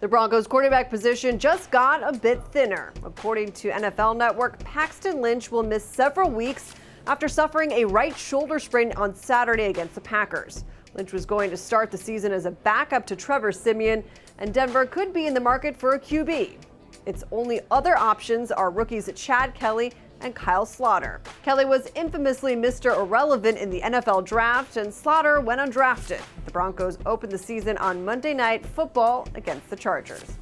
The Broncos quarterback position just got a bit thinner. According to NFL Network, Paxton Lynch will miss several weeks after suffering a right shoulder sprain on Saturday against the Packers. Lynch was going to start the season as a backup to Trevor Siemian, and Denver could be in the market for a QB. Its only other options are rookies Chad Kelly and Kyle Slaughter. Kelly was infamously Mr. Irrelevant in the NFL draft, and Slaughter went undrafted. The Broncos opened the season on Monday Night Football against the Chargers.